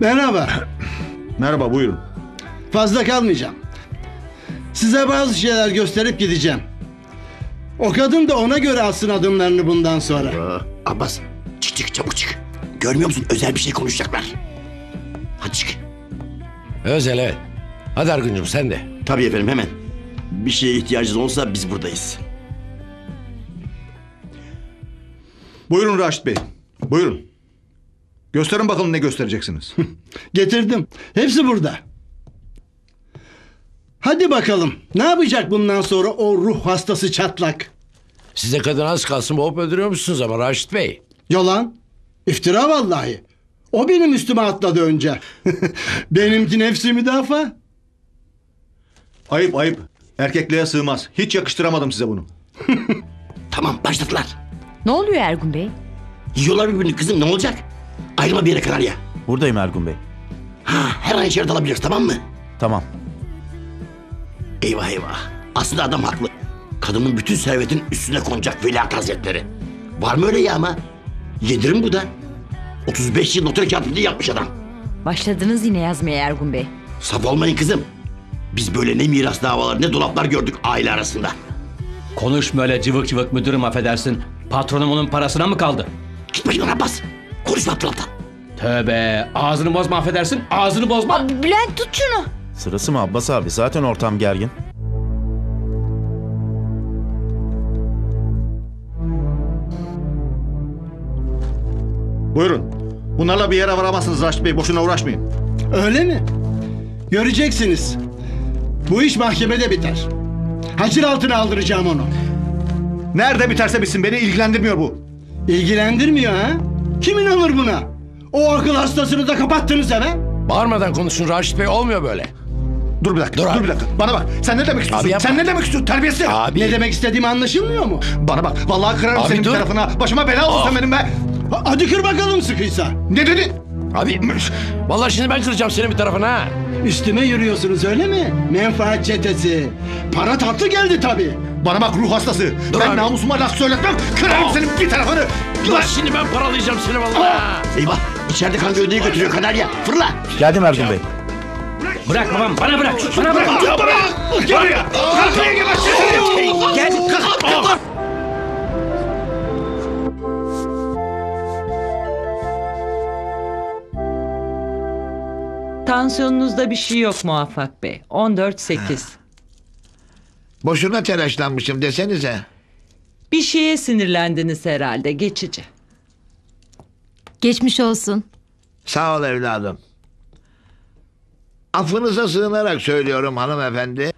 Merhaba. Merhaba, buyurun. Fazla kalmayacağım. Size bazı şeyler gösterip gideceğim. O kadın da ona göre atsın adımlarını bundan sonra. Aa. Abbas çık çık çabuk çık. Görmüyor musun? Özel bir şey konuşacaklar. Hadi çık. Özel evet. Hadi Ergun'cum sen de. Tabii efendim hemen. Bir şeye ihtiyacınız olsa biz buradayız. Buyurun Raşit Bey. Buyurun. Gösterin bakalım ne göstereceksiniz. Getirdim. Hepsi burada. Hadi bakalım. Ne yapacak bundan sonra o ruh hastası çatlak? Size kadın az kalsın boğup öldürüyormuşsunuz ama Raşit Bey. Yalan. İftira vallahi. O benim üstüme atladı önce. Benimki nefsi müdafaa. Ayıp ayıp. Erkekliğe sığmaz. Hiç yakıştıramadım size bunu. Tamam başladılar. Ne oluyor Ergun Bey? Yiyorlar birbirini kızım, ne olacak? Ayrılma bir yere kadar ya. Buradayım Ergun Bey. Ha, her an içeri dalabiliriz, tamam mı? Tamam. Eyvah eyvah. Aslında adam haklı. Kadının bütün servetin üstüne konacak Veliaht Hazretleri. Var mı öyle ya ama? Yedirim bu da. otuz beş yıl noter katipliği yapmış adam. Başladınız yine yazmaya Ergun Bey. Saf olmayın kızım. Biz böyle ne miras davaları ne dolaplar gördük aile arasında. Konuşma öyle cıvık cıvık müdürüm, affedersin. Patronum onun parasına mı kaldı? Git başımdan Abbas. Konuşma aptalaptan. Tövbe. Ağzını bozma, affedersin. Ağzını bozma. Abi, Bülent tut şunu. Sırası mı Abbas abi? Zaten ortam gergin. Buyurun. Bunlarla bir yere varamazsınız Raşit Bey. Boşuna uğraşmayın. Öyle mi? Göreceksiniz. Bu iş mahkemede biter. Hacir altına aldıracağım onu. Nerede biterse bitsin. Beni ilgilendirmiyor bu. İlgilendirmiyor ha? Kim inanır buna? O akıl hastasını da kapattınız eve. Bağırmadan konuşun Raşit Bey. Olmuyor böyle. Dur bir dakika, dur, dur bir dakika. Bana bak, sen ne demek istiyorsun? Sen ne demek istiyorsun? Terbiyesiz. Abi. Ne demek istediğimi anlaşılmıyor mu? Bana bak, vallahi kırarım abi senin dur. Bir tarafına. Başıma bela olsun benim be. Hadi kır bakalım sıkıysa. Ne dedin? Abi vallahi şimdi ben kıracağım senin bir tarafına ha. Üstüme yürüyorsunuz öyle mi? Menfaat çetesi. Para tatlı geldi tabii. Bana bak ruh hastası. Dur ben abi. Namusuma laf söyletmem. Kırarım oh. senin bir tarafını. Dur şimdi ben paralayacağım seni vallahi. Oh. Eyvah içeride kan gövdeyi götürüyor Kanarya. Fırla. Geldim Ergun Bey. Bırak babam, bana bırak, bana bırak. Bana bırak. Gel buraya. Kalkaya gel başlayalım. Gel, kalk, kalk. Tansiyonunuzda bir şey yok Muvaffak Bey. on dört sekiz. Boşuna telaşlanmışım desenize. Bir şeye sinirlendiniz herhalde, geçici. Geçmiş olsun. Sağ ol evladım. Affınıza sığınarak söylüyorum hanımefendi.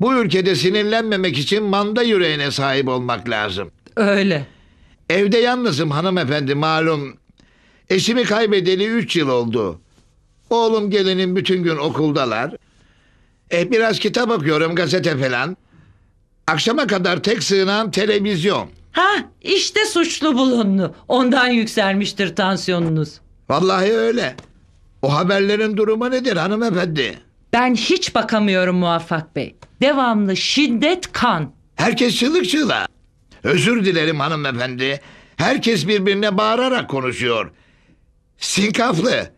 Bu ülkede sinirlenmemek için manda yüreğine sahip olmak lazım. Öyle. Evde yalnızım hanımefendi malum. Eşimi kaybedeli üç yıl oldu. Oğlum gelinin bütün gün okuldalar. E, biraz kitap okuyorum, gazete falan. Akşama kadar tek sığınağım televizyon. Ha, işte suçlu bulundu. Ondan yükselmiştir tansiyonunuz. Vallahi öyle. O haberlerin durumu nedir hanımefendi? Ben hiç bakamıyorum Muvaffak Bey. Devamlı şiddet, kan. Herkes çığlık çığlığa. Özür dilerim hanımefendi. Herkes birbirine bağırarak konuşuyor. Sinkaflı.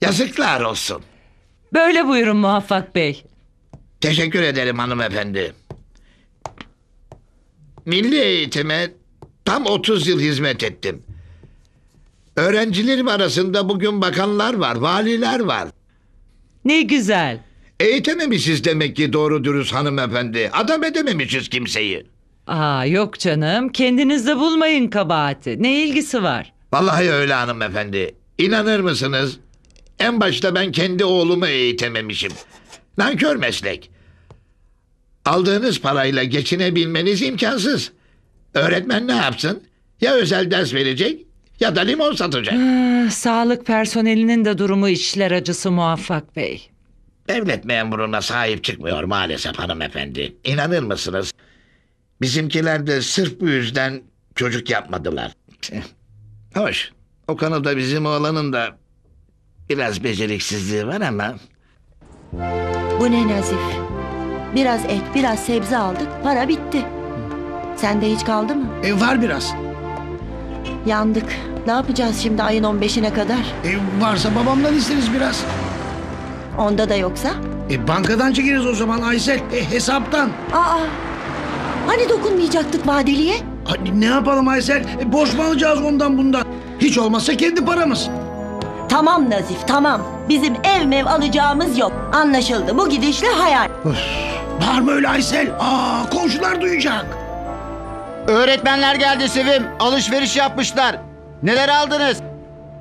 Yazıklar olsun. Böyle buyurun Muvaffak Bey. Teşekkür ederim hanımefendi. Milli eğitime tam otuz yıl hizmet ettim. Öğrencilerim arasında bugün bakanlar var, valiler var. Ne güzel. Eğitememişiz demek ki doğru dürüst hanımefendi. Adam edememişiz kimseyi. Aa, yok canım, kendinizde bulmayın kabahati. Ne ilgisi var? Vallahi öyle hanımefendi. İnanır mısınız? En başta ben kendi oğlumu eğitememişim. Nankör meslek. Aldığınız parayla geçinebilmeniz imkansız. Öğretmen ne yapsın? Ya özel ders verecek ya da limon satacak. Ee, sağlık personelinin de durumu içler acısı Muvaffak Bey. Devlet memuruna sahip çıkmıyor maalesef hanımefendi. İnanır mısınız? Bizimkiler de sırf bu yüzden çocuk yapmadılar. Hoş. O konuda bizim oğlanın da biraz beceriksizliği var ama... Bu ne Nazif? Biraz et, biraz sebze aldık, para bitti. Sende hiç kaldı mı? E, var biraz. Yandık. Ne yapacağız şimdi ayın on beşine kadar? E, varsa babamdan isteriz biraz. Onda da yoksa? E, bankadan çekeriz o zaman Aysel. E, hesaptan. Aa, hani dokunmayacaktık vadeliye? Hadi ne yapalım Aysel? E, borç mu alacağız ondan bundan? Hiç olmazsa kendi paramız. Tamam Nazif, tamam. Bizim ev mev alacağımız yok. Anlaşıldı. Bu gidişle hayal. Bağırma öyle Aysel. Aa, komşular duyacak. Öğretmenler geldi Sevim. Alışveriş yapmışlar. Neler aldınız?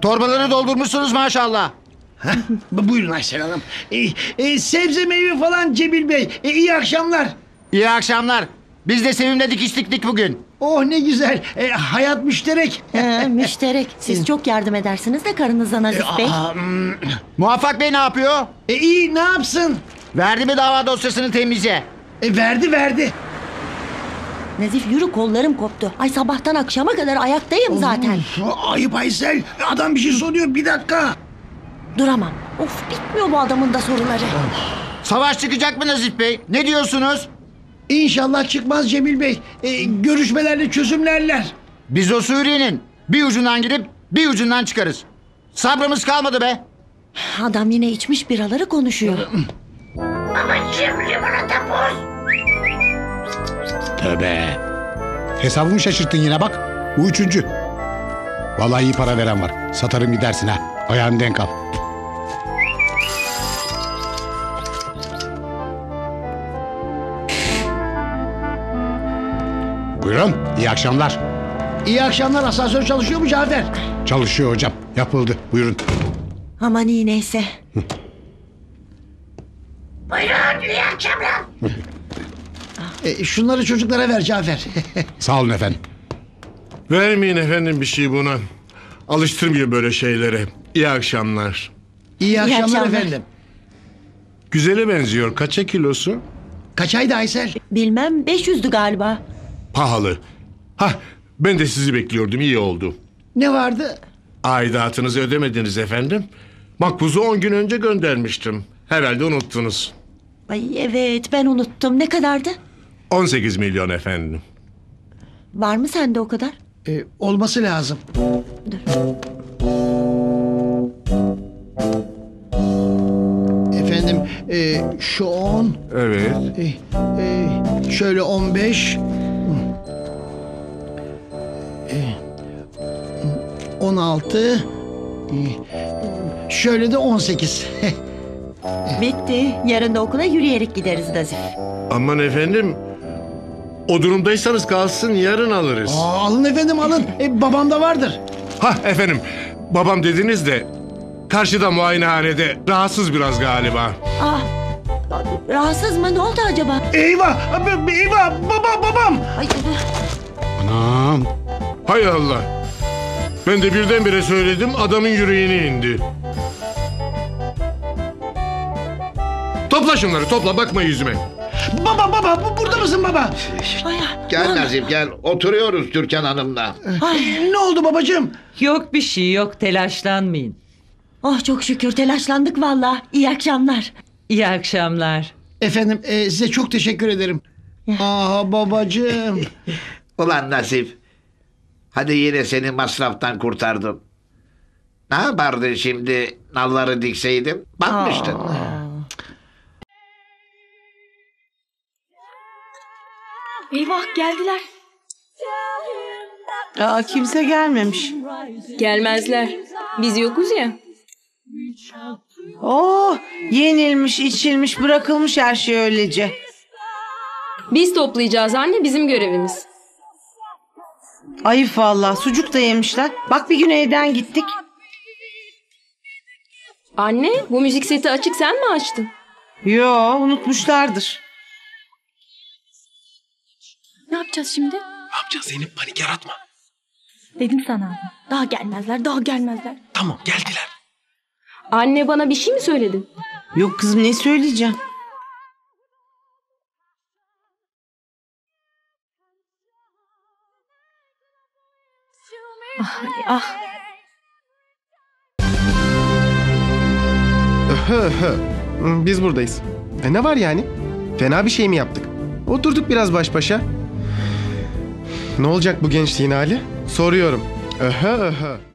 Torbaları doldurmuşsunuz maşallah. Heh, buyurun Aysel Hanım. Ee, e, sebze meyve falan Cebil Bey. Ee, iyi akşamlar. İyi akşamlar. Biz de Sevim'le dikiştiktik bugün. Oh ne güzel. E, hayat müşterek. E, müşterek. Siz çok yardım edersiniz de karınıza Nazif e, Bey. A, um... Muvaffak Bey ne yapıyor? E, iyi ne yapsın? Verdi mi dava dosyasını temize? E, verdi verdi. Nazif yürü, kollarım koptu. Ay sabahtan akşama kadar ayaktayım of, zaten. Ayıp Aysel. Adam bir şey soruyor, bir dakika. Duramam. Of, bitmiyor bu adamın da soruları. Savaş çıkacak mı Nazif Bey? Ne diyorsunuz? İnşallah çıkmaz Cemil Bey. Ee, görüşmelerle çözümlerler. Biz o Suriye'nin bir ucundan girip bir ucundan çıkarız. Sabrımız kalmadı be. Adam yine içmiş biraları konuşuyor. Babacığım limonata boz. Tövbe. Hesabımı şaşırttın yine bak. Bu üçüncü. Vallahi iyi para veren var. Satarım gidersin ha. Ayağını denk al. Buyurun, iyi akşamlar. İyi akşamlar, asansör çalışıyor mu Cafer? Çalışıyor hocam, yapıldı. Buyurun. Aman iyi neyse. Buyurun, iyi akşamlar. e, şunları çocuklara ver Cafer. Sağ olun efendim. Vermeyin efendim bir şey buna. Alıştırmıyor böyle şeylere. İyi akşamlar. İyi, iyi akşamlar, akşamlar efendim. Güzele benziyor. Kaça kilosu? Kaçaydı Aysel? Bilmem, beş yüzdü galiba. Pahalı. Hah, ben de sizi bekliyordum, iyi oldu. Ne vardı? Aidatınızı ödemediniz efendim. Makbuzu on gün önce göndermiştim. Herhalde unuttunuz. Ay evet, ben unuttum. Ne kadardı? on sekiz milyon efendim. Var mı sende o kadar? Ee, olması lazım. Dur. Efendim e, şu on. Evet. E, e, şöyle on beş. On altı. Şöyle de on sekiz. Bitti. Yarın da okula yürüyerek gideriz Nazif. Aman efendim. O durumdaysanız kalsın, yarın alırız. Aa, alın efendim alın. E, babam da vardır. Hah efendim. Babam dediniz de karşıda muayenehanede. Rahatsız biraz galiba. Ah, rahatsız mı? Ne oldu acaba? Eyvah. Eyvah. Baba, babam. Ay, anam. Hay Allah. Ben de birdenbire söyledim. Adamın yüreğine indi. Topla şunları topla. Bakma yüzüme. Baba baba bu burada mısın baba? Ay, gel Nazif gel, oturuyoruz Türkan Hanım'la. Ay, ne oldu babacığım? Yok bir şey yok, telaşlanmayın. Oh çok şükür, telaşlandık vallahi. İyi akşamlar. İyi akşamlar. Efendim e, size çok teşekkür ederim. Aa babacığım. Ulan Nazif, hadi yine seni masraftan kurtardım. Ne yapardın şimdi nalları dikseydim? Bakmıştın. Aa. Eyvah geldiler. Aa, kimse gelmemiş. Gelmezler. Biz yokuz ya. Oo, yenilmiş, içilmiş, bırakılmış her şey öylece. Biz toplayacağız anne, bizim görevimiz. Ayıp vallahi, sucuk da yemişler. Bak bir gün evden gittik. Anne, bu müzik seti açık, sen mi açtın? Yo, unutmuşlardır. Ne yapacağız şimdi? Ne yapacağız Zeynep, panik yaratma. Dedim sana, daha gelmezler, daha gelmezler. Tamam, geldiler. Anne bana bir şey mi söyledin? Yok kızım, ne söyleyeceğim? Ah, ah. Biz buradayız. E ne var yani? Fena bir şey mi yaptık? Oturduk biraz baş başa. Ne olacak bu gençliğin hali? Soruyorum. Öhö öhö.